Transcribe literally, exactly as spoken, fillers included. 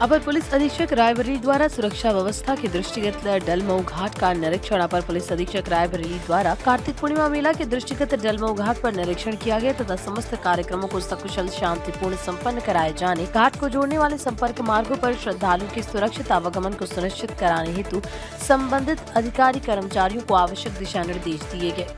अपर police अधीक्षक रायबरेली द्वारा सुरक्षा व्यवस्था के दृष्टिगत डलमऊ घाट का निरीक्षण। अपर पुलिस अधीक्षक रायबरेली द्वारा कार्तिक पूर्णिमा मेला के दृष्टिगत डलमऊ घाट पर निरीक्षण किया गया तथा समस्त कार्यक्रमों को सकुशल शांतिपूर्ण संपन्न कराए जाने, घाट को जोड़ने वाले संपर्क मार्गों पर श्रद्धालुओं के सुरक्षित आवागमन को सुनिश्चित कराने हेतु संबंधित अधिकारी कर्मचारियों को आवश्यक दिशा निर्देश दिए गए।